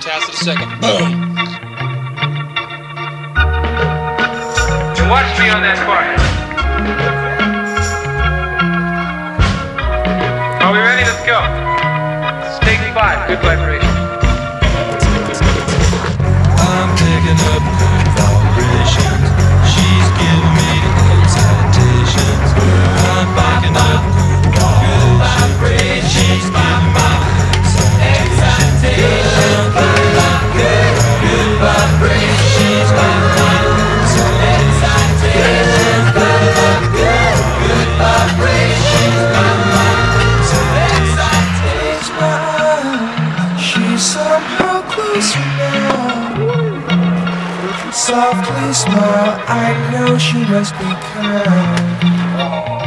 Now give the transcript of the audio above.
Task of the second. Boom. Watch me on that part. Are we ready? Let's go. Stage 5. Good vibration. I'm picking up good vibrations. She's giving me excitations. I'm picking up good vibrations. She's giving me excitations. I'm picking up good vibrations. She's giving me softly smile, I know she must be kind.